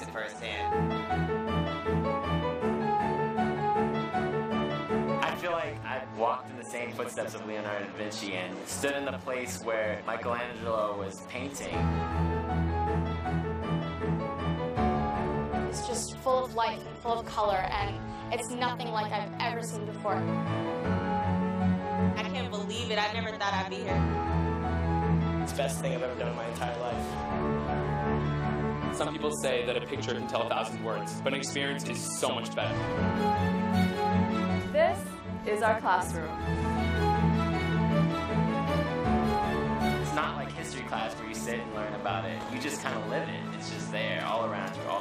experienced it firsthand. I feel like I've walked in the same footsteps of Leonardo da Vinci and stood in the place where Michelangelo was painting. It's just full of life and full of color, and it's nothing like I've ever seen before. I can't believe it. I never thought I'd be here. It's the best thing I've ever done in my entire life. Some people say that a picture can tell 1,000 words, but an experience is so much better. This is our classroom. It's not like history class where you sit and learn about it. You just kind of live it. It's just there all around you.